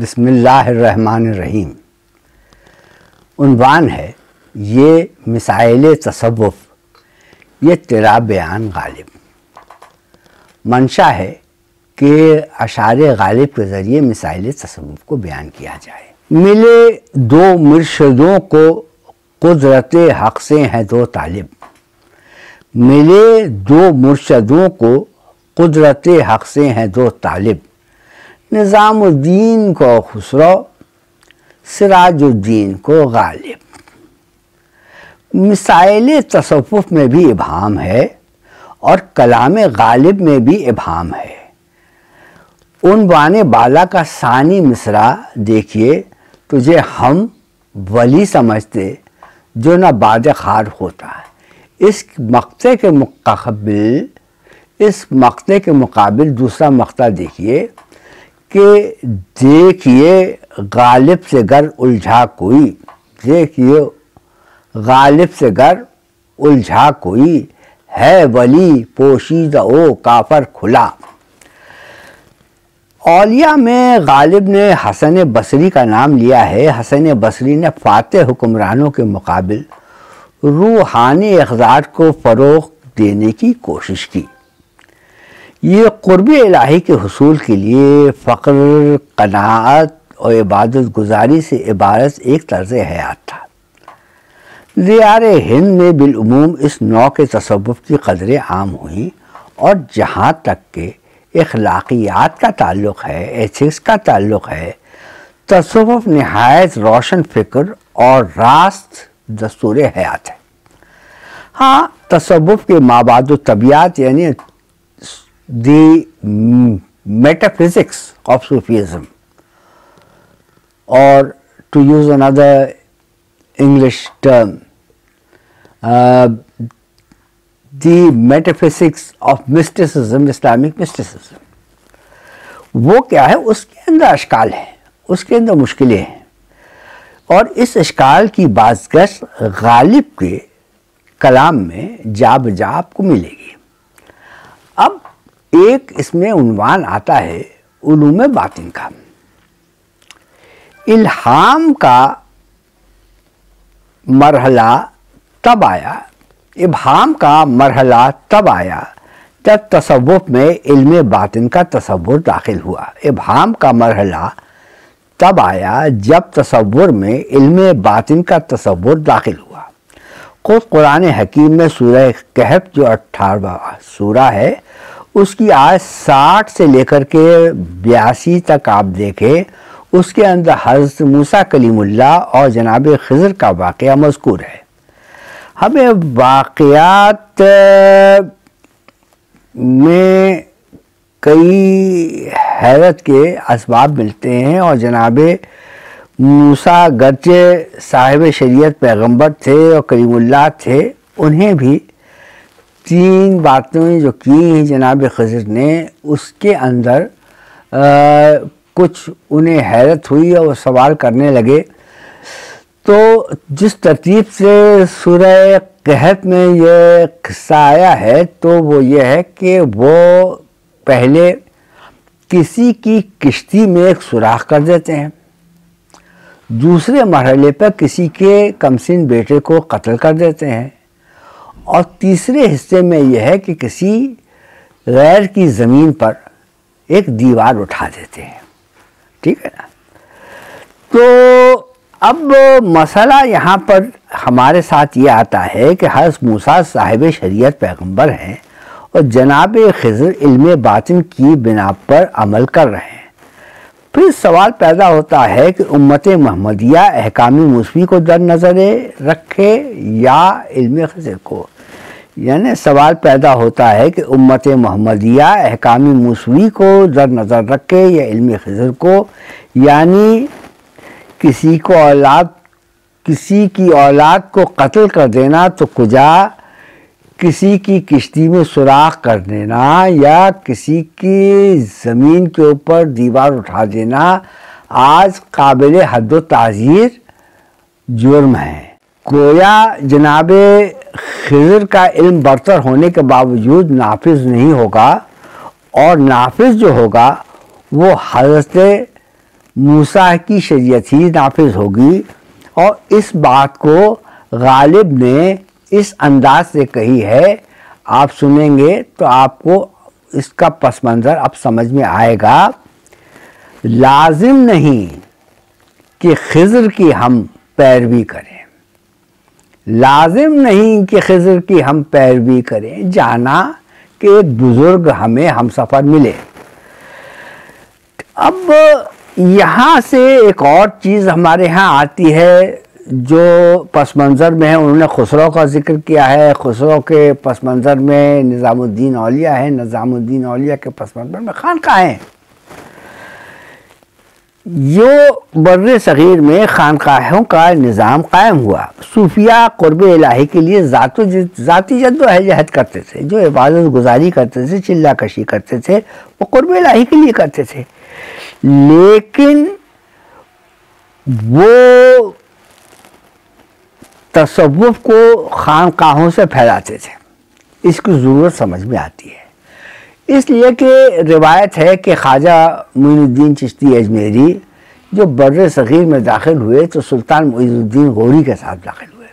बिस्मिल्लाहिर्रहमानिर्रहीम। उन्वान है ये मिसाइल तसव्वुफ़, ये तेरा बयान गालिब। मंशा है कि अशारे गालिब के ज़रिए मिसाइल तसव्वुफ़ को बयान किया जाए। मिले दो मुर्शदों को कुदरत हक़ से हैं दो तालिब, मिले दो मुर्शदों को कुदरत हक़ से हैं दो तालिब। निज़ामुद्दीन को खुसरो, सिराजुद्दीन को गालिब। मिसाइल तसव्वुफ़ में भी इबहाम है और कलाम गालिब में भी इबहाम है। उनवान बाला का सानी मिसरा देखिए, तुझे हम वली समझते जो ना बादखार होता है। इस मक़ते के मुकाबिल दूसरा मक़ता देखिए कि देखिए गालिब से गर उलझा कोई, देखिए गालिब से गर उलझा कोई, है वली पोशीदा ओ काफ़र खुला। औलिया में गालिब ने हसन बसरी का नाम लिया है। हसन बसरी ने फातह हुक्मरानों के मुकाबिल रूहानी इक़दार को फ़रोग़ देने की कोशिश की। ये क़ुर्ब इलाही के हुसूल के लिए फ़क़्र, क़नाअत और इबादत गुजारी से इबारत एक तर्ज़ हयात था। दियारे हिंद में बिलुमूम इस नौ के तसव्वुफ़ की क़दरें आम हुई और जहाँ तक के इखलाकियात का ताल्लुक़ है, एथिक्स का ताल्लुक़ है, तसव्वुफ़ नहायत रोशन फ़िक्र और रास्त दस्तूर हयात है। हाँ, तसव्वुफ़ के माबाद तबियात यानी दी मेटाफिज़िक्स ऑफ सूफीज़म, और to use another English term, the metaphysics of mysticism, Islamic mysticism. वो क्या है? उसके अंदर अशकाल हैं, उसके अंदर मुश्किलें हैं, और इस अशकाल की बाज़गश्त गालिब के कलाम में जा बजा आपको मिलेगी। अब एक इसमें उन्वान आता है उलूम बातिन का। इल्हाम का मरहला तब आया, इबहाम का मरहला तब आया जब तसव्वुफ़ में इल्म बातिन का तसव्वुर दाखिल हुआ। इबहाम का मरहला तब आया जब तसव्वुर में इल्म बातिन का तसव्वुर दाखिल हुआ। ख़ुद कुरान हकीम में सूरह कहफ जो 18वां सूरा है, उसकी आयत 60 से लेकर के 82 तक आप देखें, उसके अंदर हज़रत मूसा कलीमुल्लाह और जनाब खिज़र का वाक़या मज़कूर है। हमें वाक़यात में कई हैरत के असबाब मिलते हैं, और जनाब मूसा गरचे साहिब शरीयत पैगंबर थे और कलीमुल्लाह थे, उन्हें भी तीन बातें जो की हैं जनाब खिज़र ने, उसके अंदर कुछ उन्हें हैरत हुई और सवाल करने लगे। तो जिस तरतीब से सूरह कहफ में ये किस्सा आया है, तो वो ये है कि वो पहले किसी की किश्ती में एक सुराख कर देते हैं, दूसरे मरहले पर किसी के कमसिन बेटे को कत्ल कर देते हैं, और तीसरे हिस्से में यह है कि किसी गैर की ज़मीन पर एक दीवार उठा देते हैं। ठीक है ना? तो अब मसला यहाँ पर हमारे साथ ये आता है कि हज़रत मूसा साहिब शरीयत पैगंबर हैं और जनाब खिज़र इल्म बातिन की बिना पर अमल कर रहे हैं। फिर सवाल पैदा होता है कि उम्मत मुहम्मदिया अहकामी मूसवी को दर नज़र रखे या इल्म खिज़र को। यानी सवाल पैदा होता है कि उम्मत मुहम्मदिया अहकामी मूसवी को दर नज़र रखे या इल्म खिज़र को। यानी किसी की औलाद को कत्ल कर देना तो कुजा, किसी की किश्ती में सुराख कर देना या किसी की ज़मीन के ऊपर दीवार उठा देना आज काबिल हद व ताज़ीर जुर्म है। गोया जनाब खिज़र का इल्म बरतर होने के बावजूद नाफिज नहीं होगा, और नाफिज जो होगा वो हज़रत मूसा की शरीयत ही नाफिज होगी। और इस बात को गालिब ने इस अंदाज से कही है, आप सुनेंगे तो आपको इसका पस मंज़र अब समझ में आएगा। लाजिम नहीं कि खिज़र की हम पैरवी करें, लाजिम नहीं कि खिज़र की हम पैरवी करें, जाना कि एक बुज़ुर्ग हमें हम सफ़र मिले। अब यहाँ से एक और चीज़ हमारे यहाँ आती है जो पस मंज़र में है। उन्होंने खुसरो का जिक्र किया है, खुसरो के पस मंज़र में निज़ामुद्दीन औलिया है, निज़ामुद्दीन औलिया के पस मंज़र में खानकाहें हैं। यो बर्रे सग़ीर में खानकाहों का निज़ाम कायम हुआ। सूफिया क़ुर्ब इलाही के लिए ज़ाती जद्दोजहद करते थे, जो इबादत गुजारी करते थे, चिल्ला कशी करते थे, वो क़ुर्ब इलाही के लिए करते थे। लेकिन वो तसव्वुफ़ को खानकाहों से फैलाते थे, इसकी ज़रूरत समझ में आती है। इसलिए कि रिवायत है कि ख्वाजा मुइनुद्दीन चिश्ती अजमेरी जो बर्रे सग़ीर में दाखिल हुए तो सुल्तान मुइनुद्दीन गौरी के साथ दाखिल हुए।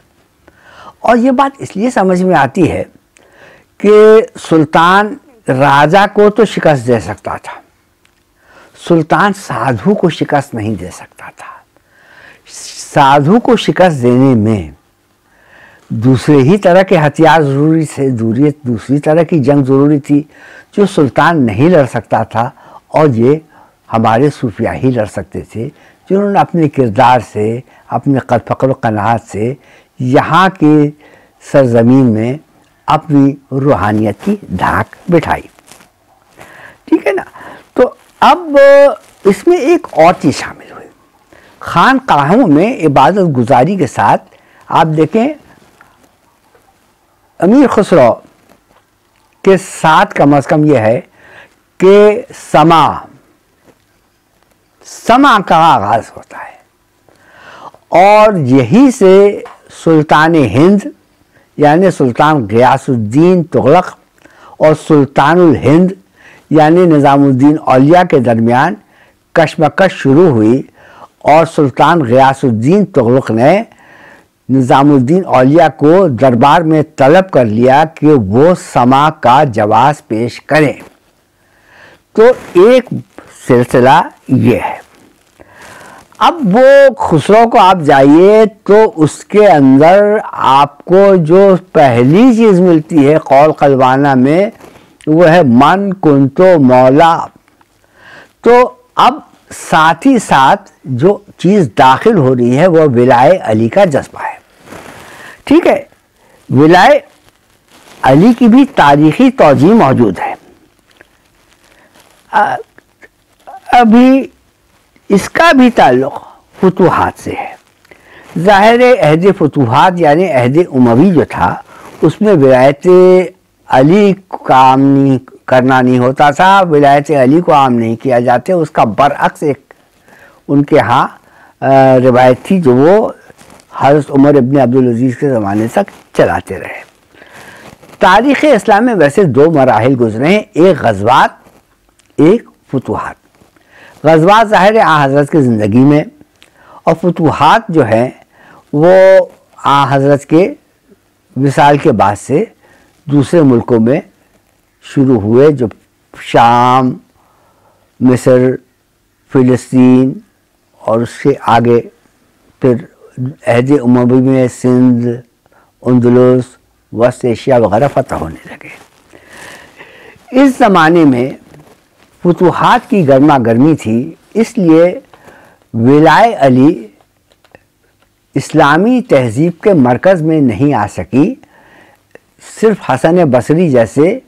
और ये बात इसलिए समझ में आती है कि सुल्तान राजा को तो शिकस्त दे सकता था, सुल्तान साधु को शिकस्त नहीं दे सकता था। साधु को शिकस्त देने में दूसरे ही तरह के हथियार ज़रूरी थे, दूसरी तरह की जंग ज़रूरी थी जो सुल्तान नहीं लड़ सकता था। और ये हमारे सूफिया ही लड़ सकते थे, जिन्होंने अपने किरदार से, अपने फ़क्र क़नाअत से यहाँ के सरज़मीन में अपनी रूहानियत की धाक बिठाई। ठीक है ना। तो अब इसमें एक और चीज़ शामिल हुई, खानकाहों में इबादत गुजारी के साथ। आप देखें अमीर खुसरो के साथ कम अज़ कम यह है कि समा का आगाज़ होता है, और यही से सुल्तान हिंद यानि सुल्तान ग़ियासुद्दीन तुग़लक़ और सुल्तानुल हिंद यानि निज़ामुद्दीन औलिया के दरमियान कशमकश शुरू हुई। और सुल्तान ग़ियासुद्दीन तुग़लक़ ने निज़ामुद्दीन औलिया को दरबार में तलब कर लिया कि वो समा का जवाब पेश करें। तो एक सिलसिला ये है। अब वो खुसरो को आप जाइए तो उसके अंदर आपको जो पहली चीज़ मिलती है कौल कलवाना में, वो है मन कुंतो मौला। तो अब साथ ही साथ जो चीज़ दाखिल हो रही है वह विलाय अली का जज्बा है। ठीक है, विलाय अली की भी तारीख़ी तौजीह मौजूद है। अभी इसका भी ताल्लुक़ फतूहात से है। ज़ाहिर अहद फतूहात यानी अहद उमवी जो था उसमें विलायत अली काम नहीं करना नहीं होता था, विलायत अली को आम नहीं किया जाते। उसका बरअक्स एक उनके यहाँ रिवायत थी जो वो हज़रत उमर इब्न अब्दुल अजीज़ के ज़माने तक चलाते रहे। तारीख़ इस्लाम में वैसे दो मराहिल गुजरे हैं, एक ग़ज़वात, एक फतूहात। ग़ज़वात ज़ाहिर है आ हज़रत की ज़िंदगी में, और फतूहात जो हैं वो आ हज़रत के विसाल के बाद से दूसरे मुल्कों में शुरू हुए, जो शाम, मिस्र, फ़िलिस्तीन और उससे आगे फिर अहद उमवी में सिंध, अंदलुस, वेस्ट एशिया वगैरह फ़तह होने लगे। इस ज़माने में फतूहात की गर्मा गर्मी थी, इसलिए विलाय अली इस्लामी तहज़ीब के मरकज़ में नहीं आ सकी। सिर्फ़ हसन बसरी जैसे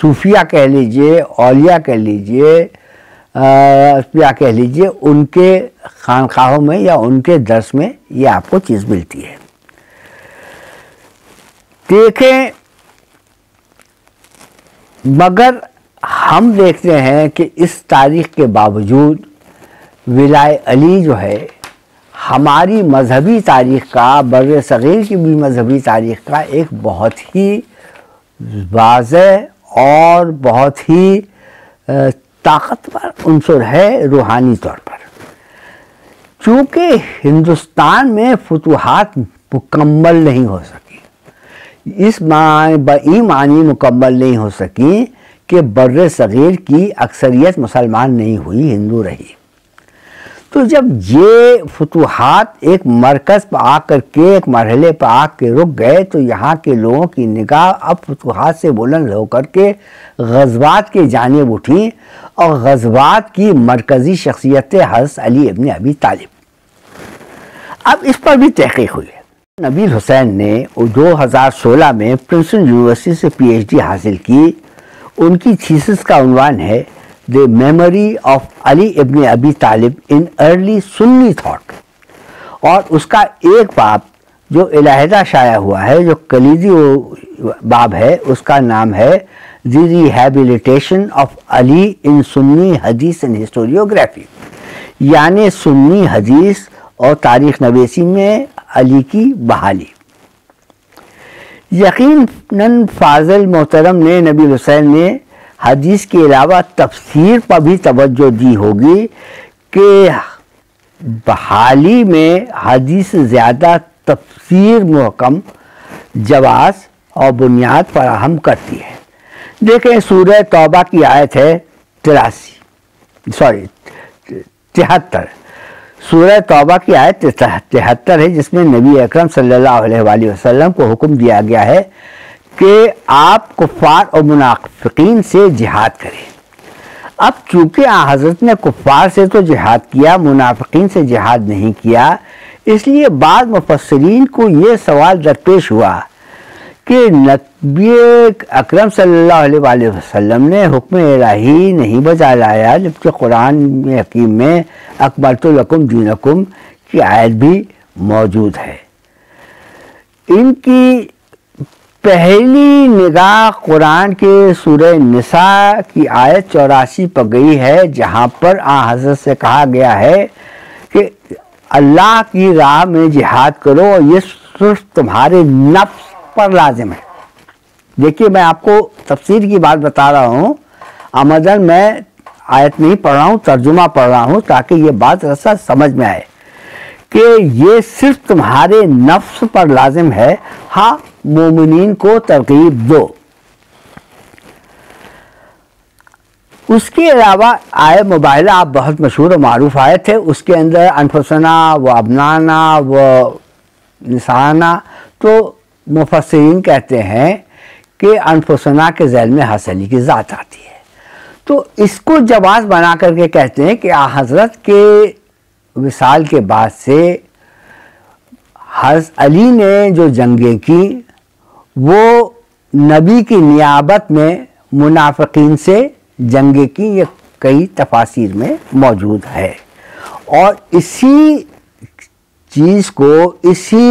सूफिया कह लीजिए, औलिया कह लीजिए, अल्फिया कह लीजिए, उनके खानकाहों में या उनके दर्स में ये आपको चीज़ मिलती है। देखें, मगर हम देखते हैं कि इस तारीख़ के बावजूद विलाय अली जो है हमारी मजहबी तारीख़ का, बर्रे सग़ीर की भी मजहबी तारीख़ का एक बहुत ही वाज़ह और बहुत ही ताकतवर अंसर है रूहानी तौर पर। चूँकि हिंदुस्तान में फतूहात मुकम्मल नहीं हो सकी, इस बेईमानी मुकम्मल नहीं हो सकी कि बर्रे सगीर की अक्सरियत मुसलमान नहीं हुई, हिंदू रही। तो जब ये फतूहात एक मरकज़ पर आकर के, एक मरहले पर आके रुक गए, तो यहाँ के लोगों की निगाह अब फतूहात से बुलंद होकर के गज़वात के जानिब उठी, और गज़वात की मरकज़ी शख्सियत हज़रत अली इब्न अबी तालिब। अब इस पर भी तहक़ीक़ हुई। नबी हुसैन ने 2016 में प्रिंसटन यूनिवर्सिटी से PhD हासिल की। उनकी थीसिस का उन्वान है the memory of Ali ibn Abi Talib in early Sunni thought, और उसका एक बाब जो इलाहिदा शाया हुआ है, जो कलीदी बाब है, उसका नाम है the rehabilitation of Ali in Sunni हदीस एंड हिस्टोरियोग्राफी, यानि सुन्नी हदीस और तारीख नवेसी में अली की बहाली। यकीनन फाजिल मोहतरम ने, नबी हुसैन ने हदीस के अलावा तफसीर पर भी तवज्जो दी होगी कि बहाली में हदीस से ज़्यादा तफसीर महकम जवाज़ और बुनियाद फराहम करती है। देखें सूरह तौबा की आयत है 73, सूरह तौबा की आयत 73 है, जिसमें नबी अकरम सल्लल्लाहु अलैहि वसल्लम को हुक्म दिया गया है कि आप कुफ़ार और मुनाफिकीन से जिहाद करें। अब चूँकि हज़रत ने कुफ़ार से तो जिहाद किया, मुनाफिकीन से जिहाद नहीं किया, इसलिए बाद मुफस्सिरीन को ये सवाल दरपेश हुआ कि नबी अकरम सल्लल्लाहु अलैहि वसल्लम ने हुक्म इलाही नहीं बजा लाया, जबकि कुरान में हकीम में अकमलतु लकुम दीनकुम की आयत भी मौजूद है। इनकी पहली निगाह कुरान के सूरह निसा की आयत 84 पर गई है, जहाँ पर हज़रत से कहा गया है कि अल्लाह की राह में जिहाद करो, और ये सिर्फ तुम्हारे नफ्स पर लाजिम है। देखिए, मैं आपको तफसीर की बात बता रहा हूँ, आमदन मैं आयत नहीं पढ़ रहा हूँ, तर्जुमा पढ़ रहा हूँ, ताकि ये बात रसा समझ में आए कि ये सिर्फ तुम्हारे नफ्स पर लाजिम है। हाँ, मोमिनीन को तरकीब दो। उसके अलावा आय मुबाहिला आप बहुत मशहूर और मारूफ आयत है, उसके अंदर अनफसना व अबनाना व निसाना, तो मुफस्सिरीन कहते हैं कि अनफसना के ज़ैल में हसली की ज़ात आती है, तो इसको जवाज़ बना करके कहते हैं कि हज़रत के विसाल के बाद से हज़रत अली ने जो जंगें की वो नबी की नियाबत में मुनाफिकीन से जंगें की, ये कई तफासिर में मौजूद है। और इसी चीज़ को, इसी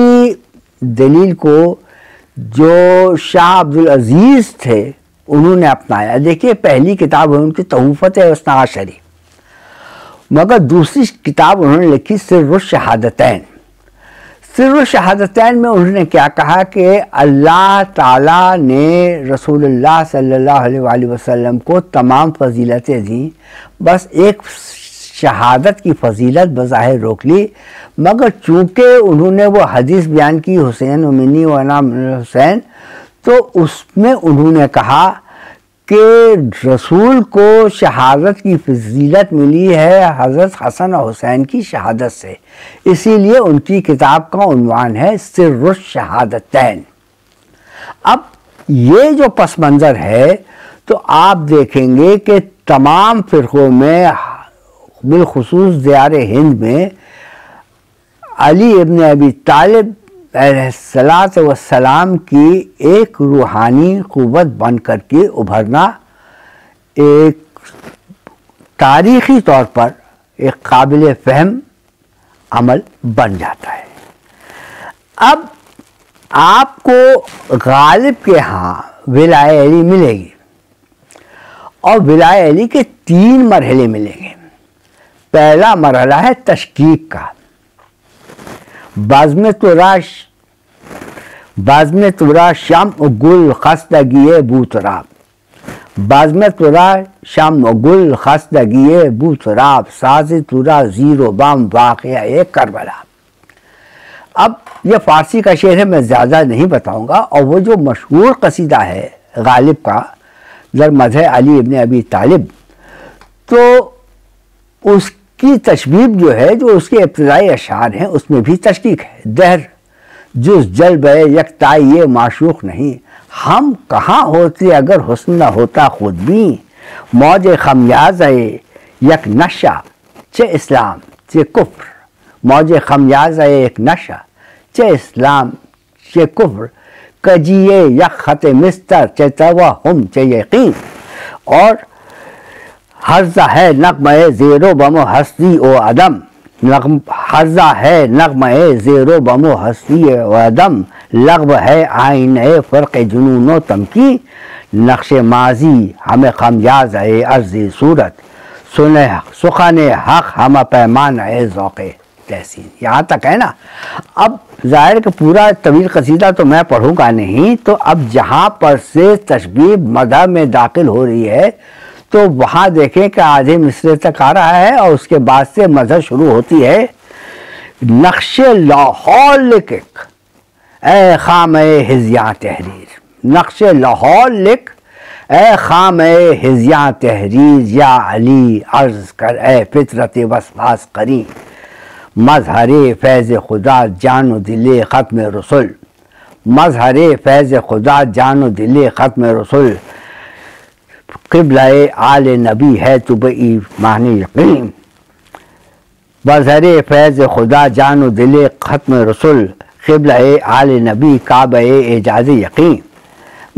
दलील को जो शाह अब्दुल अजीज़ थे उन्होंने अपनाया। देखिए, पहली किताब है उनकी तहूफ़त उसना शरी, मगर दूसरी किताब उन्होंने लिखी सिर्रुश्शहादतैन। सिर्रुश्शहादतैन में उन्होंने क्या कहा कि अल्लाह ताला ने रसूलुल्लाह सल्लल्लाहु अलैहि वसल्लम को तमाम फजीलतें दी, बस एक शहादत की फजीलत बज़ाहिर रोक ली, मगर चूँकि उन्होंने वो हदीस बयान की हुसैन उमिनी व नाम हुसैन, तो उसमें उन्होंने कहा कि रसूल को शहादत की फजीलत मिली है हज़रत हसन और हुसैन की शहादत से, इसीलिए उनकी किताब का उन्वान है सिर्रुश्शहादतैन। अब ये जो पस मंज़र है, तो आप देखेंगे कि तमाम फ़िरक़ों में, बिलखुसूस ज़ियार हिंद में, अली इब्न अबी तालिब अलैहिस्सलात वस्सलाम की एक रूहानी क़ुव्वत बन कर के उभरना एक तारीख़ी तौर पर एक काबिल फ़हम अमल बन जाता है। अब आपको गालिब के यहाँ विलाए अली मिलेगी, और विलाए अली के 3 मरहले मिलेंगे। पहला मरहला है तशकीक का, बाज़म तुरा शाम उगुल खस्तगी बूतरा, बाज़म तुरा शम गुल खस्तगिए बूसराब साज तुरा जीरो बाम वाक़िया करबला। अब यह फ़ारसी का शेर है, मैं ज़्यादा नहीं बताऊंगा। और वो जो मशहूर कसीदा है गालिब का दर मज़ह अली इब्न अबी तालिब, तो उसकी तशबीब जो है, जो उसके इब्तदाई अशार हैं, उसमें भी तशकीक है। दहर जुस जल्ब यकताई ये माशूक नहीं, हम कहाँ होते अगर हुस्न न होता खुद भी। मौज खमियाज यक नशा चे इस्लाम चे कुफ्र, मौज खमियाज एक नशा चे इस्लाम चे कुफ्र। कजिए यक खत मिस्तर चे तवहुम चे यकीन, और हर्जा है नगमे ज़ेरो बमो हस्ती ओ अदम, हर्जा है नगमे ज़ेरो बमो हस्ती ओ अदम। लग़्व है आईने फ़र्क़ जुनूनो तमकी, नक्शे माजी हमें खमियाज है अर्ज़ी सूरत। सुने सुखान हक़ हम पैमान है ज़ौक़े तहसीन। यहाँ तक है ना। अब ज़ाहिर कि पूरा तवील कसीदा तो मैं पढ़ूँगा नहीं, तो अब जहाँ पर से तशबीब मदह में दाखिल हो रही है तो वहाँ देखें कि आधे मिसरे तक आ रहा है और उसके बाद से मदह शुरू होती है। नक्शे लाहौर लिख ए ख़ाम हिज़्या तहरीर, नक्शे लाहौर लिख ए ख़ाम हिज़्या तहरीर। या अली अर्ज़ कर ए फितरत वसवास करी, मजहर फैज़ खुदा जानो दिले ख़त्म रसुल, मजहर फैज़ खुदा जानो दिले ख़त्म रसुल। क़िबला आल नबी है तुबई माने यकीन, मजहर फैज़ खुदा जानो दिले ख़त्म रसुल। क़िबला आल नबी काबे एजाज़ यकीन।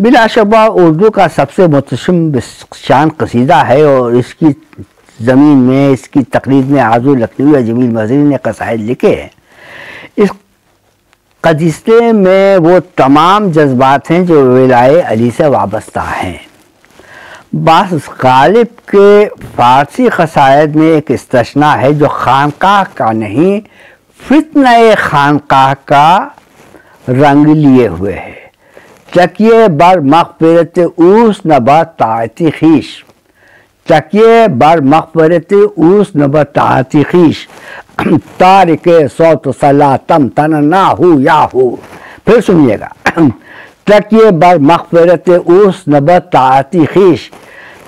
बिला शबा उर्दू का सबसे मुतशम शान कसीदा है और इसकी ज़मीन में, इसकी तकरीर में आज़ू लखनवी जमील मजरी ने कसायद लिखे हैं। इस कदीसले में वो तमाम जज्बात हैं जो विलाए अली से वाबस्ता हैं। बस गालिब के फ़ारसी कसायद में एक इस्तिस्ना है जो खानकाह का नहीं, फितने खानकाह का रंग लिए हुए है। चकिए बर मग़फ़िरत ऊस नबा ताती खीश, चकिए बर मक़बरत ऊस नब ताती खीश। तारिक सौत सला तम तन ना हो या हो, फिर सुनिएगा। चकिए बर मक़बरत ऊस नब ताती खीश,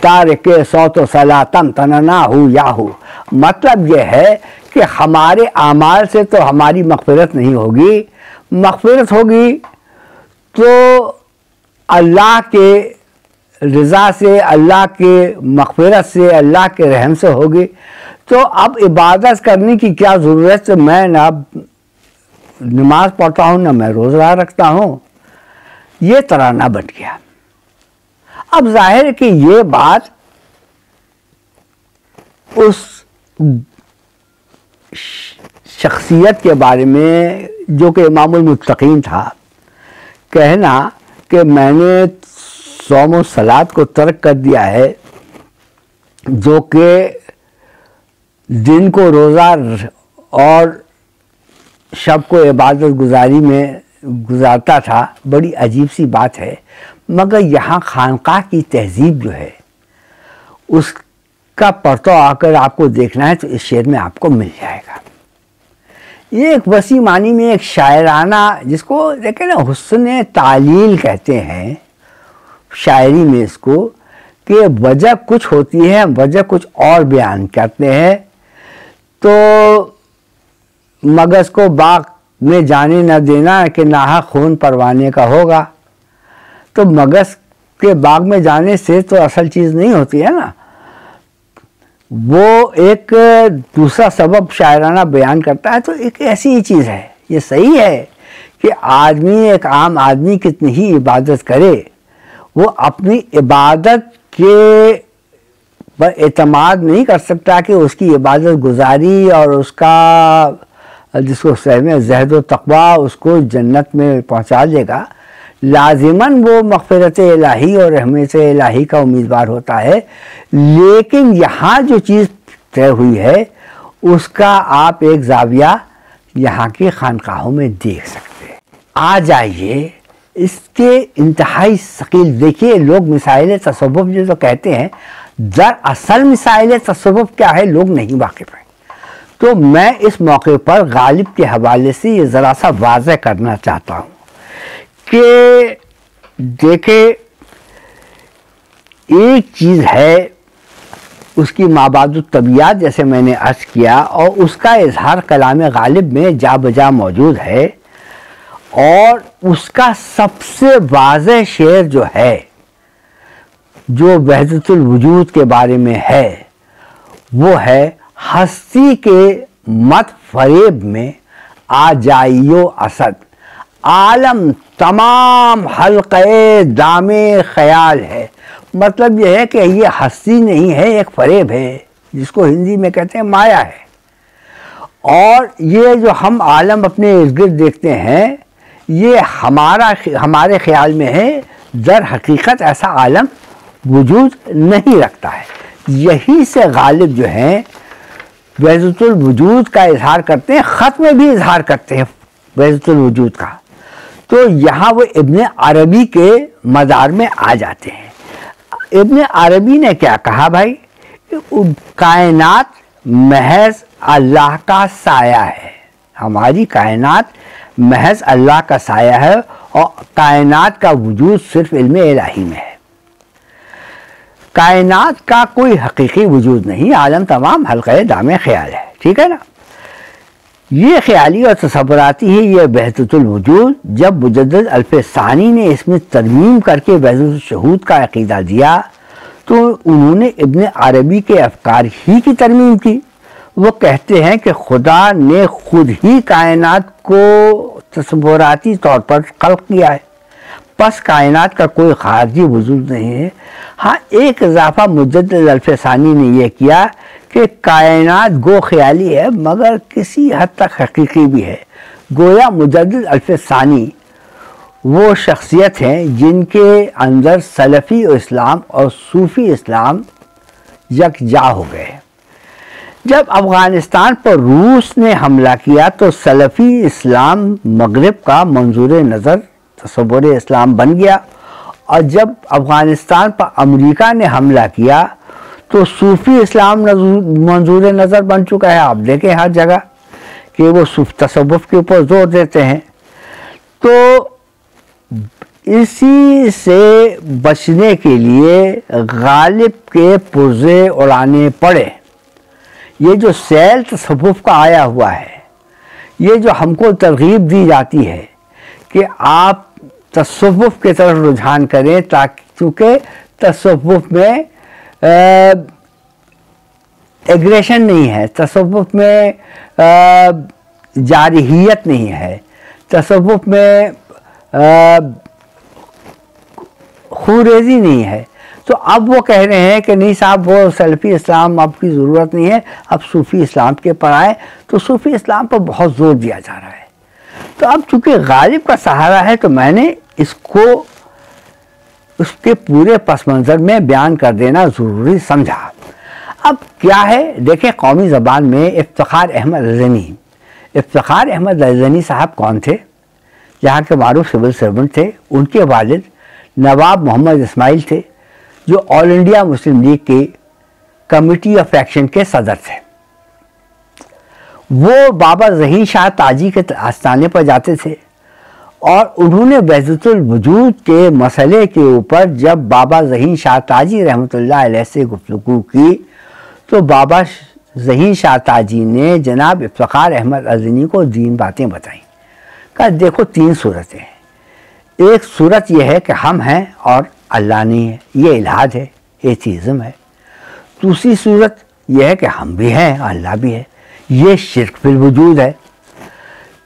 तारिक सौत सला तम तन ना हो या हो। मतलब यह है कि हमारे आमाल से तो हमारी मग़फ़िरत नहीं होगी, मग़फ़िरत होगी तो अल्लाह के रज़ा से, अल्लाह के मग़फ़िरत से, अल्लाह के रहम से होगी। तो अब इबादत करने की क्या ज़रूरत है? मैं ना नमाज़ पढ़ता हूँ, ना मैं रोज़ा रखता हूँ, ये तराना बन गया। अब ज़ाहिर कि ये बात उस शख्सियत के बारे में जो कि इमामुल मुत्तकीन था, कहना कि मैंने सौम और सलात को तर्क कर दिया है, जो कि दिन को रोज़ा और शब को इबादत गुजारी में गुजारता था, बड़ी अजीब सी बात है। मगर यहाँ खानकाह की तहजीब जो है उसका परताव आकर आपको देखना है तो इस शेर में आपको मिल जाएगा। ये एक वसी मानी में एक शायराना, जिसको देखें ना हुस्न तालील कहते हैं शायरी में इसको, कि वजह कुछ होती है, वजह कुछ और बयान करते हैं। तो मगज़ को बाग में जाने न देना कि नाहक खून परवाने का होगा। तो मगज़ के बाग में जाने से तो असल चीज़ नहीं होती है ना। वो एक दूसरा सबब शायराना बयान करता है। तो एक ऐसी ही चीज़ है, ये सही है कि आदमी, एक आम आदमी कितनी ही इबादत करे, वो अपनी इबादत के पर एतमाद नहीं कर सकता कि उसकी इबादत गुजारी और उसका जिसको सहमे ज़हद व तक़वा उसको जन्नत में पहुंचा देगा। लाजिमन वो मग़फ़िरत इलाही और रहमत इलाही का उम्मीदवार होता है। लेकिन यहाँ जो चीज़ तय हुई है उसका आप एक ज़ाविया यहाँ की खानकाहों में देख सकते हैं। आ जाइए इसके इंतहाई शकील देखिए। लोग मिसाइल तसव्वुफ़ जो कहते हैं, दर असल मिसाइल तसव्वुफ क्या है लोग नहीं वाकिफ़ हैं। तो मैं इस मौके पर गालिब के हवाले से ये ज़रा सा वाज़ह करना चाहता हूँ कि देखे एक चीज़ है उसकी माबादु तबियात जैसे मैंने अर्ज़ किया और उसका इजहार कलाम गालिब में जा बजा मौजूद है और उसका सबसे वाज़ह शेर जो है जो वहदतुल वजूद के बारे में है वो है हस्ती के मत फरेब में आ जाइयो असद आलम तमाम हल्क़े दामे ख़याल है। मतलब यह है कि ये हस्ती नहीं है एक फरेब है जिसको हिंदी में कहते हैं माया है। और ये जो हम आलम अपने इर्द गिर्द देखते हैं ये हमारे ख़्याल में है, दर हकीकत ऐसा आलम वजूद नहीं रखता है। यही से गालिब जो हैं वजूदुल वजूद का इजहार करते हैं, ख़त में भी इजहार करते हैं वजूदुल वजूद का। तो यहाँ वो इब्न अरबी के मदार में आ जाते हैं। इब्न अरबी ने क्या कहा भाई, कायनात महज अल्लाह का साया है, हमारी कायनात महज अल्लाह का साया है और कायनात का वजूद सिर्फ इल्म इलाही में है, कायनात का कोई हकीकी वजूद नहीं, आलम तमाम हल्क़े दामे ख़याल है। ठीक है ना, ये ख़याली और तसव्वुराती है ये बहतुल वजूद। जब मुजद्दिद अल्फ सानी ने इसमें तरमीम करके वहदतुल शहूद का अक़ीदा दिया तो उन्होंने इब्न अरबी के अफकार ही की तरमीम की। वो कहते हैं कि खुदा ने खुद ही कायनात को तसव्वुराती तौर पर ख़ल्क़ किया है, बस कायनात का कोई ख़ारिजी वजूद नहीं है। हाँ, एक इजाफा मुजद्दिद अल्फ सानी ने यह किया कि कायनात गो ख़याली है मगर किसी हद तक हकीकी भी है। गोया मुजद्दिद अल्फ सानी वो शख्सियत हैं जिनके अंदर सलफ़ी इस्लाम और सूफ़ी इस्लाम यकजा हो गए। जब अफ़गानिस्तान पर रूस ने हमला किया तो सलफ़ी इस्लाम मगरिब का मंजूर नज़र तसव्वुर इस्लाम बन गया, और जब अफ़गानिस्तान पर अमेरिका ने हमला किया तो सूफ़ी इस्लाम मंजूर नज़र बन चुका है। आप देखें हर जगह कि वो तसव्वुफ़ के ऊपर जोर देते हैं। तो इसी से बचने के लिए गालिब के पुर्जे उड़ाने पड़े। ये जो सैल तसव्वुफ़ का आया हुआ है, ये जो हमको तरगीब दी जाती है कि आप तसव्वुफ़ की तरफ रुझान करें ताकि चूँकि तसव्वुफ़ में एग्रेशन नहीं है, तसव्वुफ़ में जारहियत नहीं है, तसव्वुफ़ में खुरेजी नहीं है। तो अब वो कह रहे हैं कि नहीं साहब वो सलफ़ी इस्लाम आपकी ज़रूरत नहीं है, अब सूफ़ी इस्लाम के पर आए। तो सूफ़ी इस्लाम पर बहुत ज़ोर दिया जा रहा है। तो अब चूँकि गालिब का सहारा है तो मैंने इसको उसके पूरे पस मंज़र में बयान कर देना ज़रूरी समझा। अब क्या है देखें, कौमी ज़बान में इफ्तिखार अहमद रज़नी साहब कौन थे, यहाँ के मारूफ सिविल सर्वेंट थे। उनके वालिद नवाब मोहम्मद इस्माइल थे जो ऑल इंडिया मुस्लिम लीग के कमेटी ऑफ एक्शन के सदर थे। वो बाबा जहीन शाह ताजी के आस्थाने पर जाते थे और उन्होंने वहदतुल वजूद के मसले के ऊपर जब बाबा जहीन शाह ताजी रहमतुल्लाह अलैह से गुफ्तगू की तो बाबा जहीन शाह ताजी ने जनाब इफ्तिखार अहमद रज़नी को दीन बातें बताईं। कहा देखो तीन सूरतें हैं, एक सूरत यह है कि हम हैं और अल्लाह नहीं है, ये इल्हाद है, एथीज़म है। दूसरी सूरत यह है कि हम भी हैं अल्लाह भी है, ये शिर्क फिल वजूद है।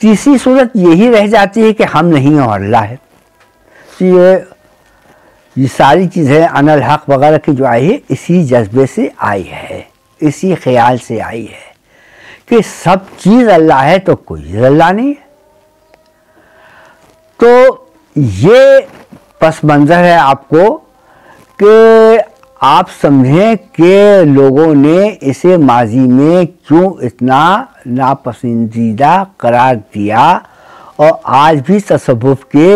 तीसरी सूरत यही रह जाती है कि हम नहीं हैं और अल्लाह है। तो ये सारी चीज़ें अनल हक़ वगैरह की जो आई है इसी जज्बे से आई है, इसी ख्याल से आई है कि सब चीज़ अल्लाह है तो कोई चीज़ अल्लाह नहीं है। तो ये पस मंज़र है आपको कि आप समझें कि लोगों ने इसे माजी में क्यों इतना नापसंदीदा करार दिया और आज भी तसव्वुफ़ के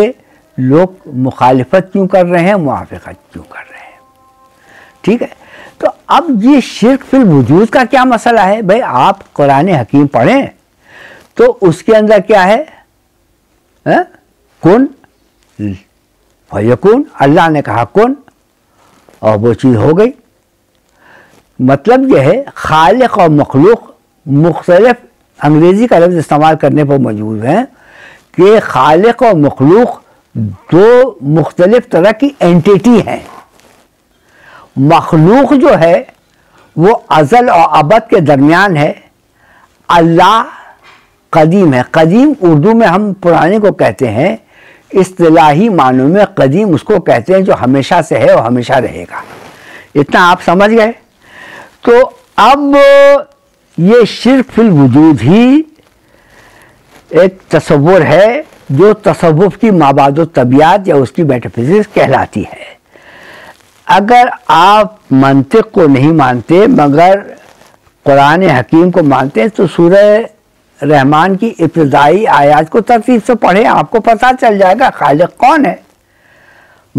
लोग मुखालफत क्यों कर रहे हैं, मुआफ़क़त क्यों कर रहे हैं। ठीक है, तो अब ये शिर्क फिल वजूद का क्या मसला है? भाई आप कुरान हकीम पढ़ें तो उसके अंदर क्या है, कुन फयकुन, अल्लाह ने कहा कुन और वो चीज़ हो गई। मतलब यह है खालिक और मखलूक मुख्तलिफ अंग्रेज़ी का लफ्ज़ इस्तेमाल करने पर मजबूर हैं कि खालिक और मखलूक दो मुख्तलिफ तरह की एंटिटी हैं। मखलूक जो है वो अज़ल और अबद के दरमियान है, अल्लाह कदीम है। कदीम उर्दू में हम पुराने को कहते हैं, इस्तिलाही मानों में कदीम उसको कहते हैं जो हमेशा से है और हमेशा रहेगा। इतना आप समझ गए। तो अब ये शिर्क फिल वजूद ही एक तसव्वुर है जो तसव्वुफ की माबाद तबियात या उसकी मेटाफिजिक्स कहलाती है। अगर आप मंतिक को नहीं मानते मगर कुरान हकीम को मानते हैं तो सूरह रहमान की इब्तदाई आयात को तरतीब से पढ़ें, आपको पता चल जाएगा खालिक कौन है,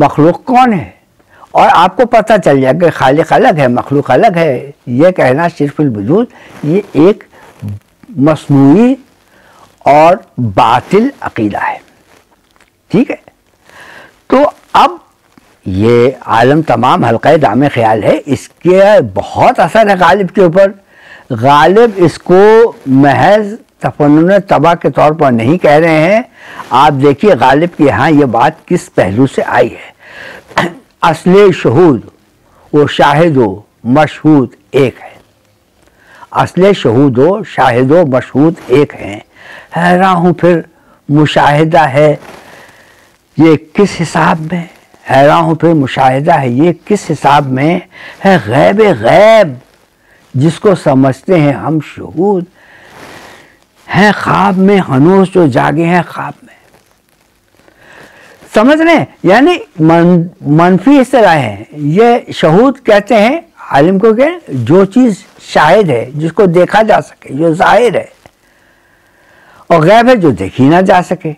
मखलूक कौन है, और आपको पता चल जाएगा खालिक अलग है, मखलूक अलग है। ये कहना शिर्कुल वजूद ये एक मस्नूई और बातिल अकीदा है। ठीक है, तो अब ये आलम तमाम हल्का दाम ख्याल है, इसके बहुत असर है गालिब के ऊपर। गालिब इसको महज तफन्नुन तबा के तौर पर नहीं कह रहे हैं। आप देखिए गालिब के यहाँ ये बात किस पहलू से आई है। असले शहूद व शाहिदो मशहूद एक है, असले शहूद व शाहिदो मशहूद एक हैं। हैरान हूँ फिर मुशाहिदा है ये किस हिसाब में, हैरान हूँ फिर मुशाहिदा है ये किस हिसाब में है। गैब गैब जिसको समझते हैं हम शहूद हैं, ख्वाब में हनूस जो जागे हैं ख्वाब में, समझ रहे हैं? यानी मनफी इस तरह है, ये शहूद कहते हैं आलिम को क्या, जो चीज़ शाहिद है जिसको देखा जा सके, जो जाहिर है, और गैब है जो देखी ना जा सके।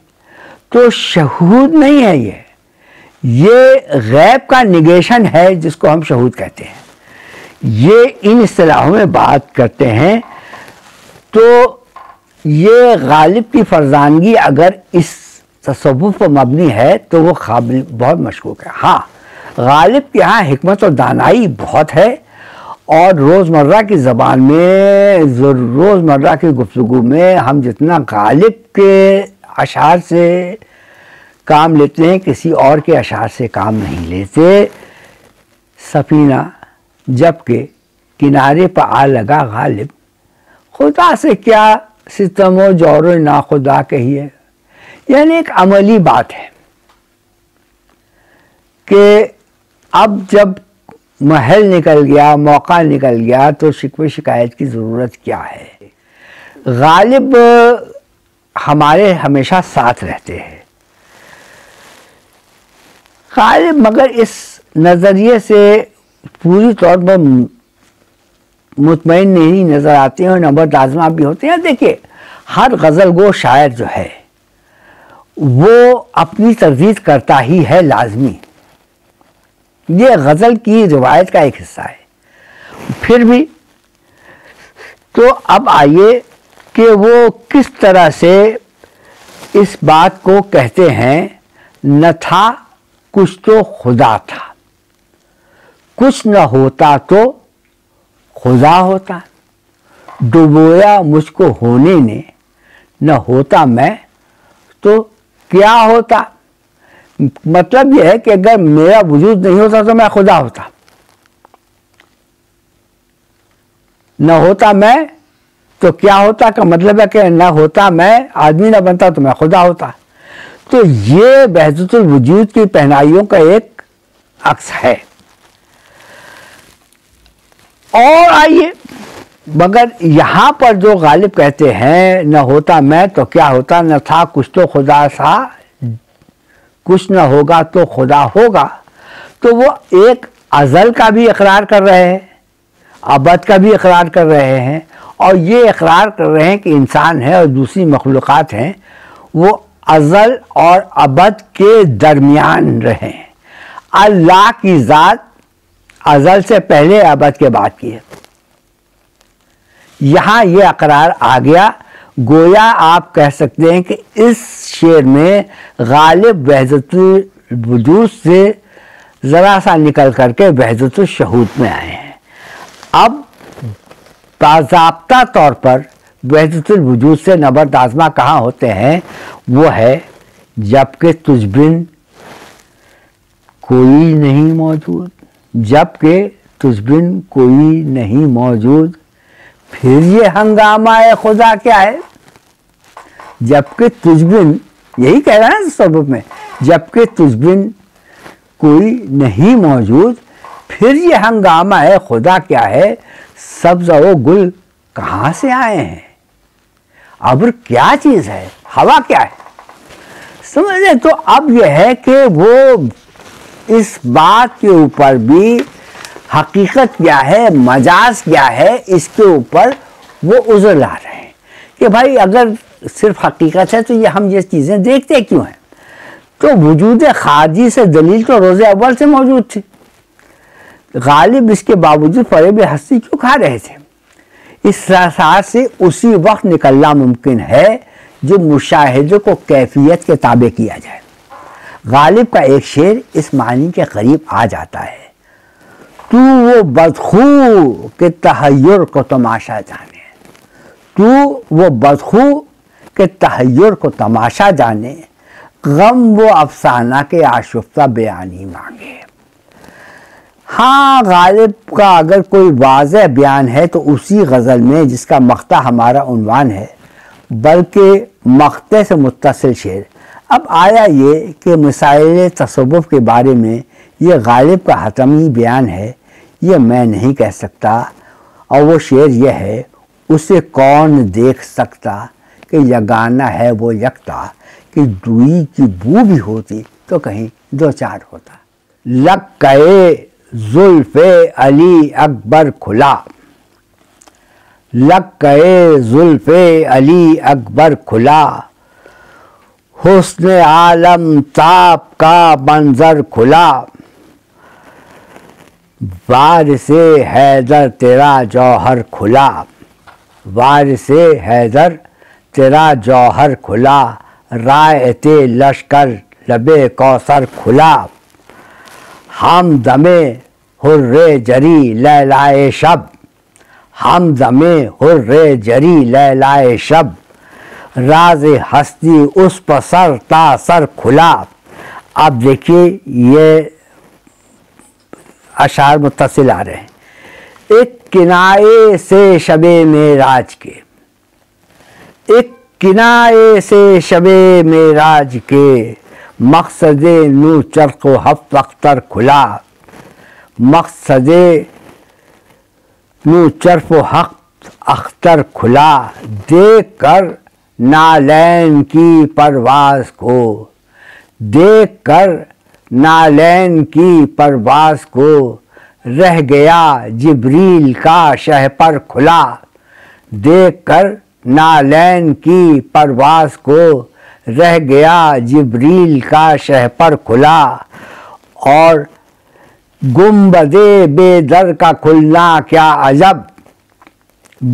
तो शहूद नहीं है ये गैब का निगेशन है जिसको हम शहूद कहते हैं। ये इन इस्तिलाहों में बात करते हैं। तो ये गालिब की फरजानगी अगर इस तसव्वुफ पर मबनी है तो वो काबिल बहुत मशकूक है। हाँ, गालिब के यहाँ हिकमत और दानाई बहुत है और रोज़मर्रा की ज़बान में, रोज़मर्रा की गुफ्तगू में हम जितना गालिब के अशार से काम लेते हैं किसी और के अशार से काम नहीं लेते। सफीना जबकि किनारे पर आ लगा गालिब, खुदा से क्या सितम व जौर ना खुदा कहिए। यानी एक अमली बात है कि अब जब महल निकल गया, मौका निकल गया, तो शिकवे शिकायत की ज़रूरत क्या है। गालिब हमारे हमेशा साथ रहते हैं गालिब, मगर इस नज़रिए से पूरी तौर पर मुतमईन नहीं नज़र आते हैं और नंबर आजमा भी होते हैं। देखिए हर गज़ल गो शायर जो है वो अपनी तरजीद करता ही है, लाजमी, ये गज़ल की रिवायत का एक हिस्सा है। फिर भी तो अब आइए कि वो किस तरह से इस बात को कहते हैं, न था कुछ तो खुदा था, कुछ न होता तो खुदा होता, डुबोया मुझको होने ने, न होता मैं तो क्या होता। मतलब यह है कि अगर मेरा वजूद नहीं होता तो मैं खुदा होता, न होता मैं तो क्या होता का मतलब है कि न होता मैं आदमी ना बनता तो मैं खुदा होता। तो ये बहजतुल वजूद की पहनाइयों का एक अक्स है। और आइए मगर यहाँ पर जो गालिब कहते हैं न होता मैं तो क्या होता, न था कुछ तो खुदा सा, कुछ न होगा तो खुदा होगा, तो वो एक अज़ल का भी इकरार कर रहे हैं, अबद का भी इकरार कर रहे हैं, और ये इकरार कर रहे हैं कि इंसान है और दूसरी मखलूक़ात हैं, वो अज़ल और अबद के दरमियान रहें। अल्लाह की ज़ात अजल से पहले अबद के बाद की है। यहाँ ये अकरार आ गया, गोया आप कह सकते हैं कि इस शेर में गालिब वहदतुल वजूद से ज़रा सा निकल करके वहदतुल शहूद में आए हैं। अब बाज़ाब्ता तौर पर वहदतुल वजूद से नबर्द आज़मा कहाँ होते हैं, वो है जबकि तुझ बिन कोई नहीं मौजूद, जबकि तुझ बिन कोई नहीं मौजूद, फिर ये हंगामा है खुदा क्या है। जबकि तुझ बिन, यही कह रहा है सबब में, जबकि तुझ बिन कोई नहीं मौजूद फिर ये हंगामा है खुदा क्या है, सब्ज़ व गुल कहाँ से आए हैं, अब्र क्या चीज़ है, हवा क्या है, समझे। तो अब यह है कि वो इस बात के ऊपर भी हकीकत क्या है, मजाज क्या है, इसके ऊपर वो उज़र ला रहे हैं कि भाई अगर सिर्फ हकीकत है तो ये हम ये चीज़ें देखते क्यों हैं। तो वजूद खारजी से दलील तो रोज़े अव्वल से मौजूद थी, गालिब इसके बावजूद फरेब हस्ती क्यों खा रहे थे। इस रसार से उसी वक्त निकलना मुमकिन है जो मुशाहिदे को कैफियत के ताबे किया जाए। गालिब का एक शेर इस मानी के करीब आ जाता है, तू वो बदखू के तहयर को तमाशा जाने, तू वो बदखू के तहयर को तमाशा जाने, गम वो अफसाना के आशुफ्ता बयानी मांगे। हाँ, गालिब का अगर कोई वाज़ह बयान है तो उसी गज़ल में जिसका मख्ता हमारा उन्वान है, बल्कि मख्ते से मुत्तसिल शेर। अब आया ये कि मसाइल तसव्वुफ़ के बारे में ये गालिब का हतमी बयान है, ये मैं नहीं कह सकता। और वो शेर यह है, उसे कौन देख सकता कि यगाना है वो यकता, कि दुई की बू भी होती तो कहीं दो चार होता। लग गए जुल्फ़े अली अकबर खुला, लग गए जुल्फ़े अली अकबर खुला, हुस्न आलम ताप का मंजर खुला, वारिसे हैदर तेरा जौहर खुला, वारिसे हैदर तेरा जौहर खुला, रायते लश्कर लबे कौसर खुला, हम दमे हुर्रे जरी लैलाए शब, हम दमे हुर्रे जरी लैलाए शब, राज हस्ती उस पर सर तासर खुला। अब देखिए ये अशार मुत्तसिल आ रहे हैं, एक किनाए से शबे मेराज के, एक किनाए से शबे मेराज के, मकसदे नू चर्क हफ्त अख्तर खुला, मकसदे नू चर्फ हफ्त अख्तर खुला, देख कर नालैन की परवाज़ को, देख कर नालैन की परवाज़ को, रह गया जिब्रील का शहपर खुला, देख कर नालैन की परवाज़ को, रह गया जिब्रील का शहपर खुला, और गुम्बदे बेदर का खुलना क्या अजब,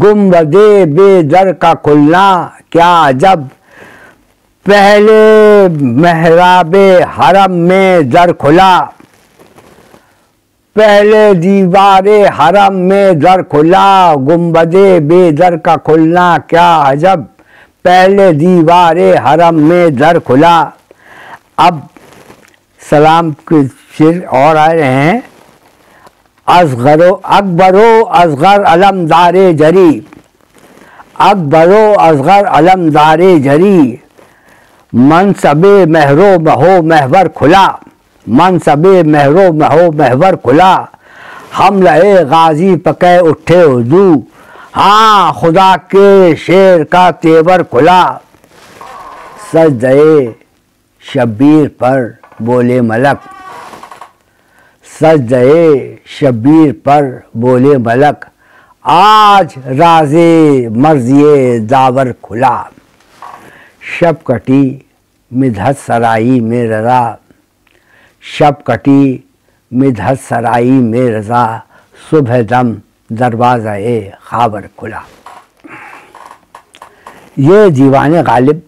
गुम्बदे बेदर का खुलना क्या अजब, पहले मेहराबे हरम में दर खुला, पहले दीवारे हरम में दर खुला, गुम्बदे बेदर का खुलना क्या अजब, पहले दीवारे हरम में दर खुला। अब सलाम के शेर और आ रहे हैं, असगरो अकबरो असगर अलमदारे जरी, अकबरो असगर अलमदारे जरी, मनसबे महरो महो महवर खुला, मनसबे महरो महो महवर खुला, हम लहे गाजी पके उठे उदू, हाँ खुदा के शेर का तेवर खुला, सजदे शब्बीर पर बोले मलक, सजदे शब्बीर पर बोले मलक, आज राजे मर्जिए दावर खुला, शब कटी मिधत सराई में ररा, शब कटी मिधत सराई में रज़ा सुबह दम दरवाज़ा-ए ख़ाबर खुला। ये दीवान गालिब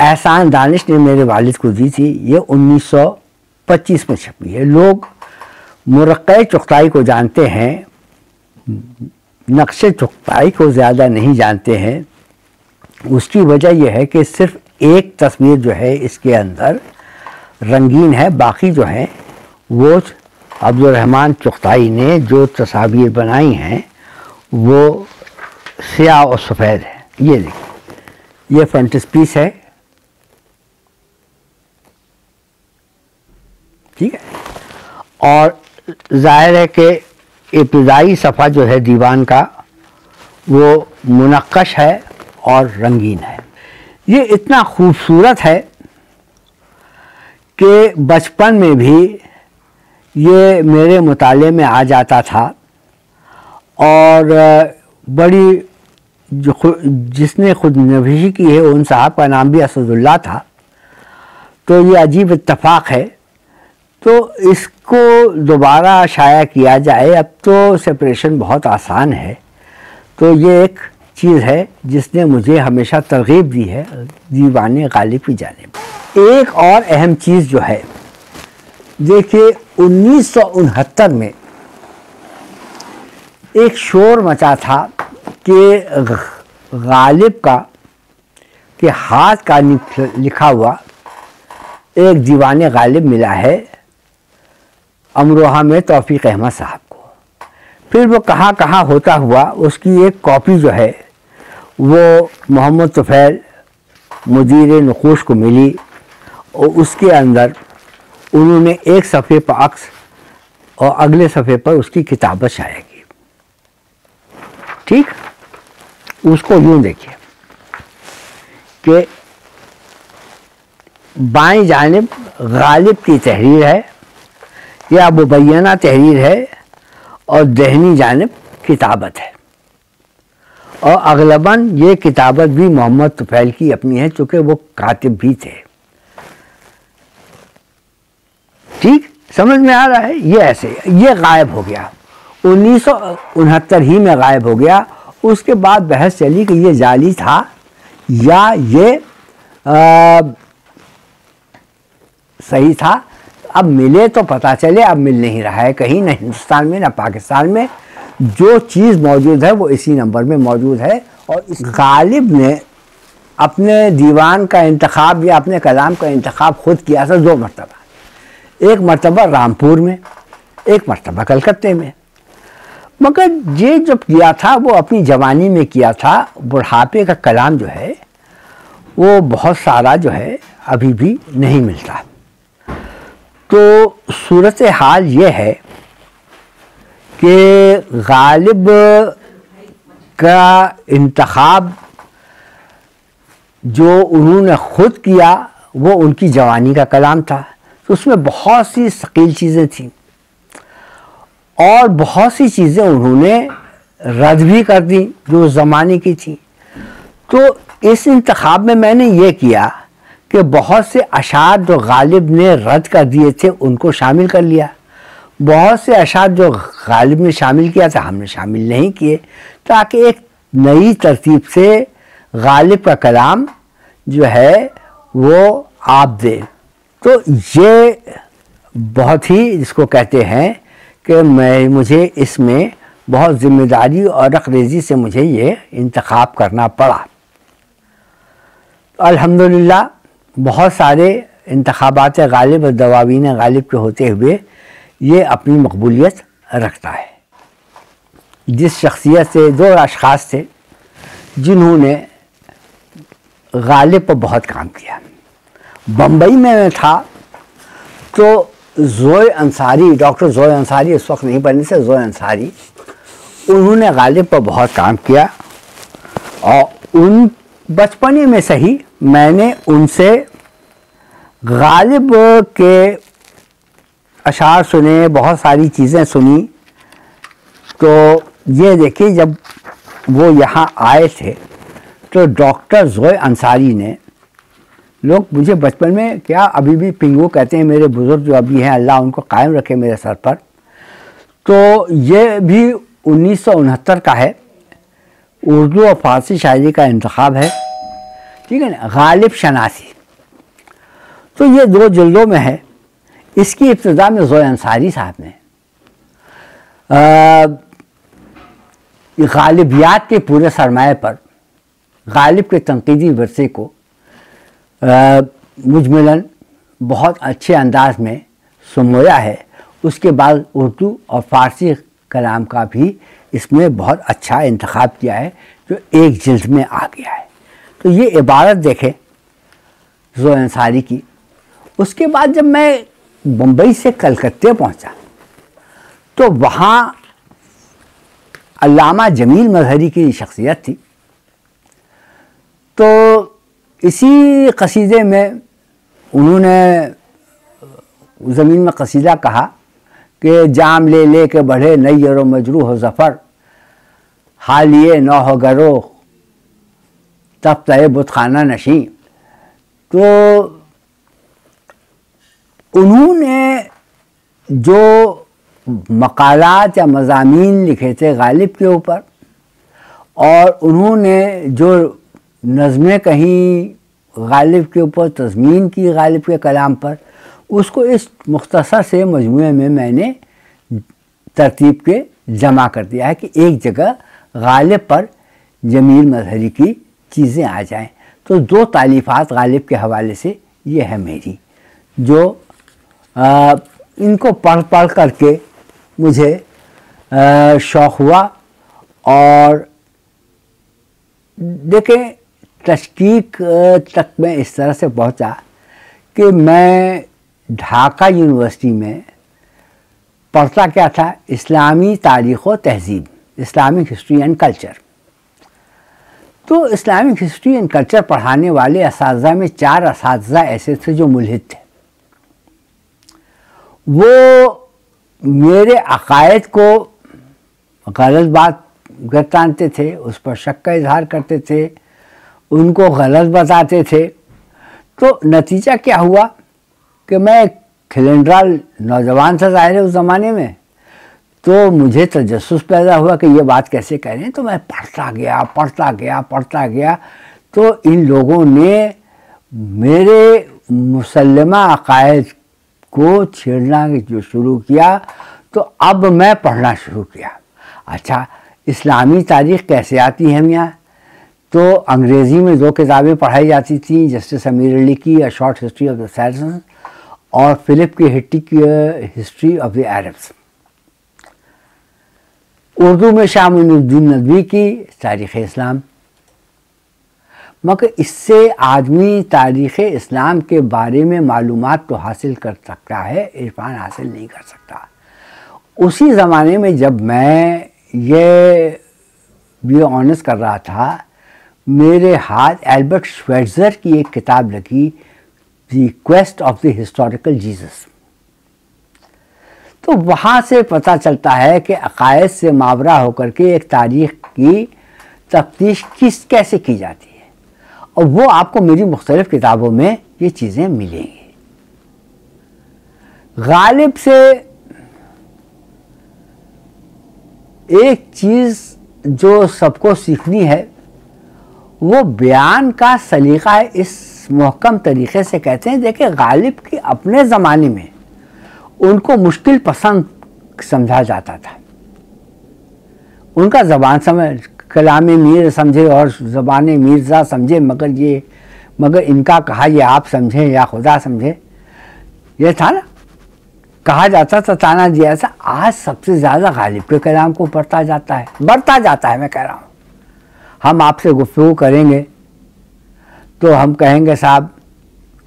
एहसान दानिश ने मेरे वालिद को दी थी। ये 1925 में छपी है। लोग मुरक़्क़े चुग़ताई को जानते हैं, नक्शे चुग़ताई को ज़्यादा नहीं जानते हैं। उसकी वजह यह है कि सिर्फ एक तस्वीर जो है इसके अंदर रंगीन है, बाकी जो हैं वो अब्दुल रहमान चुग़ताई ने जो तस्वीर बनाई हैं वो स्याह और सफ़ेद है। ये देखिए, ये फ्रंटिस पीस है, ठीक है। और ज़ाहिर है कि इब्तदाई सफ़ा जो है दीवान का वो मुनक्कश है और रंगीन है। ये इतना ख़ूबसूरत है कि बचपन में भी ये मेरे मुताले में आ जाता था और बड़ी जिसने खुद नविशी की है उन साहब का नाम भी असदुल्ला था। तो ये अजीब इत्तफ़ाक़ है, तो इसको दोबारा शाया किया जाए। अब तो सेपरेशन बहुत आसान है। तो ये एक चीज़ है जिसने मुझे हमेशा तरगीब दी है दीवाने गालिब की जानिब। एक और अहम चीज़ जो है, देखिए 1969 में एक शोर मचा था कि गालिब का के हाथ का लिखा हुआ एक दीवाने गालिब मिला है अमरोहा में तौफीक अहमद साहब को। फिर वो कहाँ होता हुआ उसकी एक कॉपी जो है वो मोहम्मद तुफैल मुदीर नक़ूश को मिली और उसके अंदर उन्होंने एक सफ़े पर अक्स और अगले सफ़े पर उसकी किताबत शाया की। ठीक, उसको यूँ देखिए कि बाईं जानिब गालिब की तहरीर है या मुबैना तहरीर है और दहनी जानिब किताबत है। और अगलबन ये किताबत भी मोहम्मद तुफैल की अपनी है चूँकि वो कातिब भी थे। ठीक, समझ में आ रहा है। ये ऐसे ये गायब हो गया 1969 ही में गायब हो गया। उसके बाद बहस चली कि ये जाली था या ये सही था। अब मिले तो पता चले, अब मिल नहीं रहा है कहीं, ना हिंदुस्तान में ना पाकिस्तान में। जो चीज़ मौजूद है वो इसी नंबर में मौजूद है। और इस गालिब ने अपने दीवान का इंतखाब या अपने कलाम का इंतखाब खुद किया था 2 मरतबा। एक मरतबा रामपुर में, एक मरतबा कलकत्ते में। मगर ये जब किया था वो अपनी जवानी में किया था। बुढ़ापे का कलाम जो है वो बहुत सारा जो है अभी भी नहीं मिलता। तो सूरत हाल ये है कि गालिब का इंतखाब जो उन्होंने ख़ुद किया वो उनकी जवानी का कलाम था। तो उसमें बहुत सी शकील चीज़ें थीं और बहुत सी चीज़ें उन्होंने रद्द भी कर दी जो ज़माने की थी। तो इस इंतखाब में मैंने ये किया कि बहुत से अशार जो गालिब ने रद्द कर दिए थे उनको शामिल कर लिया। बहुत से अशार जो गालिब ने शामिल किया था हमने शामिल नहीं किए, ताकि एक नई तरतीब से गालिब का कलाम जो है वो आप दे। तो ये बहुत ही, इसको कहते हैं कि मैं मुझे इसमें बहुत ज़िम्मेदारी और रखरेजी से मुझे ये इंतखाब करना पड़ा। अल्हम्दुलिल्लाह बहुत सारे इंतखाबात गालिब और दवावीन गालिब के होते हुए ये अपनी मकबूलियत रखता है। जिस शख्सियत से 2 अशख़ास थे जिन्होंने गालिब पर बहुत काम किया। बम्बई में मैं था तो ज़ोए अंसारी, डॉक्टर ज़ोए अंसारी इस वक्त नहीं बनने से ज़ोए अंसारी, उन्होंने गालिब पर बहुत काम किया। और उन बचपने में सही मैंने उनसे गालिब के अशार सुने, बहुत सारी चीज़ें सुनी। तो ये देखिए, जब वो यहाँ आए थे तो डॉक्टर ज़ोए अंसारी ने लोग मुझे बचपन में क्या अभी भी पिंगू कहते हैं, मेरे बुज़ुर्ग जो अभी हैं, अल्लाह उनको कायम रखे मेरे सर पर। तो ये भी 1969 का है। उर्दू और फ़ारसी शायरी का इंतखाब है, ठीक है ना। गालिब शनासी, तो ये 2 जुल्दों में है। इसकी इब्तदा में ज़ोए अंसारी साहब ने गालिबियात के पूरे सरमाए पर गालिब के तनकीदी वर्से को मुजमलन बहुत अच्छे अंदाज में समोया है। उसके बाद उर्दू और फ़ारसी कलाम का भी इसमें बहुत अच्छा इंतखाब किया है, जो एक जिल्द में आ गया है। तो ये इबारत देखें ज़ोए अंसारी की। उसके बाद जब मैं बम्बई से कलकत्ते पहुंचा, तो वहाँ अल्लामा जमील मजहरी की शख्सियत थी। तो इसी कसीदे में उन्होंने ज़मीन में कसीदा कहा कि जाम ले ले के बढ़े नैयर व मजरूह ज़फ़र, हालिए नौहगरो तब तय बुतखाना नशी। तो उन्होंने जो मकालात या मज़ामीन लिखे थे गालिब के ऊपर, और उन्होंने जो नज़में कहीं गालिब के ऊपर तज़मीन की गालिब के कलाम पर, उसको इस मुख्तसर से मजमूए में मैंने तरतीब के जमा कर दिया है कि एक जगह गालिब पर जमील मजहरी की चीज़ें आ जाएं। तो 2 तालीफ़ात गालिब के हवाले से ये है मेरी, जो इनको पढ़ करके मुझे शौक़ हुआ। और देखें, तहक़ीक़ तक मैं इस तरह से पहुंचा कि मैं ढाका यूनिवर्सिटी में पढ़ता क्या था, इस्लामी तारीख़ व तहज़ीब, इस्लामिक हिस्ट्री एंड कल्चर। तो इस्लामिक हिस्ट्री एंड कल्चर पढ़ाने वाले असातिज़ा में 4 असातिज़ा ऐसे थे जो मुल्हिद थे। वो मेरे अक़ायद को गलत बात गतानते थे, उस पर शक का इजहार करते थे, उनको गलत बताते थे। तो नतीजा क्या हुआ कि मैं खिलंडराल नौजवान था ज़ाहिर है उस ज़माने में, तो मुझे तजस्सुस पैदा हुआ कि ये बात कैसे कह रहे हैं। तो मैं पढ़ता गया। तो इन लोगों ने मेरे मुसल्लमा अक़ायद को छेड़ना जो शुरू किया, तो अब मैं पढ़ना शुरू किया। अच्छा, इस्लामी तारीख़ कैसे आती है मियाँ? तो अंग्रेज़ी में 2 किताबें पढ़ाई जाती थीं, जस्टिस अमीर अली की a short history of the Saracens और फ़िलिप की हिट्टी की history of the Arabs. Urdu में शाह मोइनुद्दीन नदवी की तारीख़ इस्लाम। मगर इससे आदमी तारीख़ इस्लाम के बारे में मालूमात तो हासिल कर सकता है, इरफान हासिल नहीं कर सकता। उसी ज़माने में जब मैं ये बी ऑनर्स कर रहा था, मेरे हाथ एल्बर्ट श्वेट्ज़र की एक किताब लगी, the quest of the historical Jesus. तो वहाँ से पता चलता है कि अक़ायद से मावरा होकर के एक तारीख़ की तफ्तीश कैसे की जाती है, और वो आपको मेरी मुख्तलिफ़ किताबों में ये चीज़ें मिलेंगी। गालिब से एक चीज़ जो सबको सीखनी है, वो बयान का सलीका इस मुहकम तरीक़े से कहते हैं। देखिए, गालिब के अपने ज़माने में उनको मुश्किल पसंद समझा जाता था, उनका ज़बान समझ कलाम मीर समझे और ज़बान मीरज़ा समझे, मगर इनका कहा यह आप समझें या खुदा समझे, यह था ना, कहा जाता था, ताना दिया था। आज सबसे ज़्यादा गालिब के कलाम को बढ़ता जाता है। मैं कह रहा हूँ, हम आपसे गुफ्तगू करेंगे तो हम कहेंगे साहब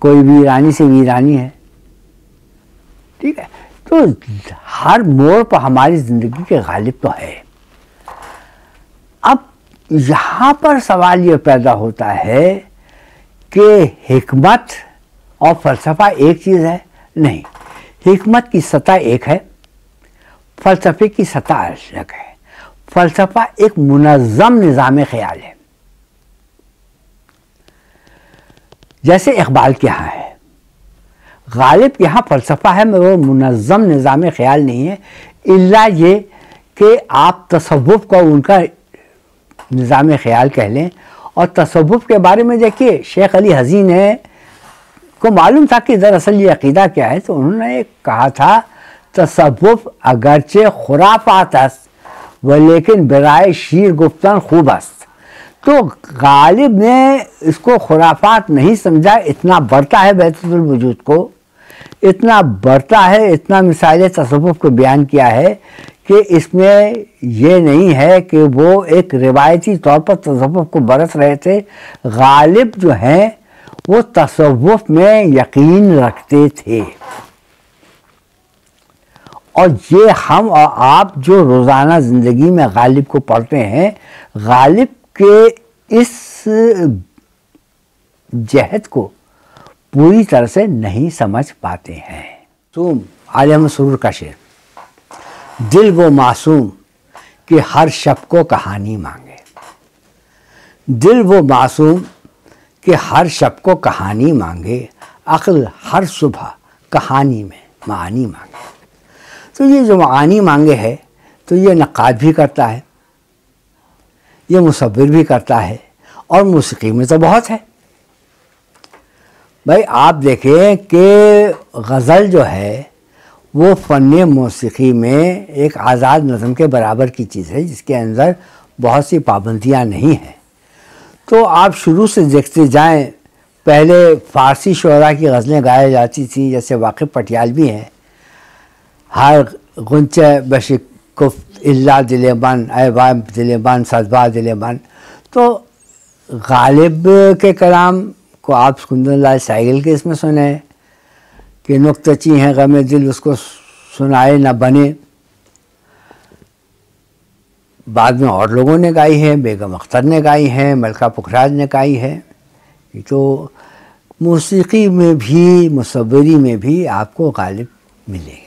कोई वीरानी से वीरानी है, ठीक है। तो हर मोड़ पर हमारी ज़िंदगी के गालिब तो है। अब यहाँ पर सवाल ये पैदा होता है कि हिकमत और फ़लसफ़ा एक चीज़ है? नहीं, हिकमत की सतह एक है, फ़लसफ़े की सतह अलग है। फ़लसफ़ा एक मुनज़्ज़म निज़ाम ख्याल है, जैसे इकबाल के यहाँ है, गालिब के यहाँ फ़लसफ़ा है मगर मुनज़म निज़ाम ख़्याल नहीं है, इल्ला ये कि आप तसव्वुफ़ का उनका निज़ाम ख़्याल कह लें। और तसव्वुफ़ के बारे में देखिए शेख अली हज़ीन है को मालूम था कि दरअसल ये अक़ीदा क्या है, तो उन्होंने कहा था तसव्वुफ़ अगरचे खुराफात अस्त व लेकिन बराए शीर गुफ्तन खूब अस्त। तो गालिब ने इसको खुराफात नहीं समझा, इतना बढ़ता है बहतुल वजूद को, इतना बढ़ता है, इतना मिसाल तसव्वुफ़ को बयान किया है कि इसमें यह नहीं है कि वो एक रिवायती तौर पर तसव्वुफ़ को बरस रहे थे। गालिब जो हैं वो तसव्वुफ़ में यकीन रखते थे। और ये हम और आप जो रोज़ाना ज़िंदगी में गालिब को पढ़ते हैं, गालिब के इस जहद को पूरी तरह से नहीं समझ पाते हैं। तो आलिम सुरूर का शेर, दिल गो मासूम कि हर शब को कहानी मांगे, दिल वो मासूम कि हर शब को कहानी मांगे, अक्ल हर सुबह कहानी में मानी मांगे। तो ये जो मानी मांगे है तो ये नक़्क़ाद भी करता है, ये मुसव्विर भी करता है, और मौसीकी में तो बहुत है भाई। आप देखें कि गज़ल जो है वो फ़न मौसीकी में एक आज़ाद नज़म के बराबर की चीज़ है जिसके अंदर बहुत सी पाबंदियाँ नहीं हैं। तो आप शुरू से देखते जाएं, पहले फ़ारसी शोरा की गज़लें गाई जाती थी, जैसे वाक़िफ़ पटियालवी हैं, हर गुंचे बशिकुफ़ इल्ला दिले बन ऐबा दिले बन सदबा दिले बन। तो गालिब के कलाम को आप कुंदनलाल साइकिल के इसमें सुने कि नुक्तची हैं गमे दिल उसको सुनाए न बने, बाद में और लोगों ने गाई है, बेगम अख्तर ने गाई है, मलका पुखराज ने गाई है। तो मौसीकी में भी मुसव्वरी में भी आपको गालिब मिलेंगे।